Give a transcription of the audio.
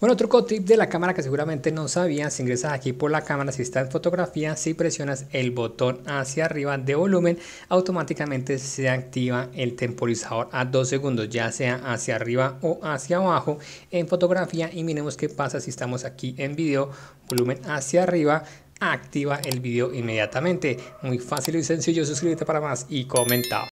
Bueno, truco tip de la cámara que seguramente no sabías: si ingresas aquí por la cámara, si está en fotografía, si presionas el botón hacia arriba de volumen, automáticamente se activa el temporizador a 2 segundos, ya sea hacia arriba o hacia abajo en fotografía. Y miremos qué pasa si estamos aquí en video, volumen hacia arriba, activa el video inmediatamente. Muy fácil y sencillo. Suscríbete para más y comenta.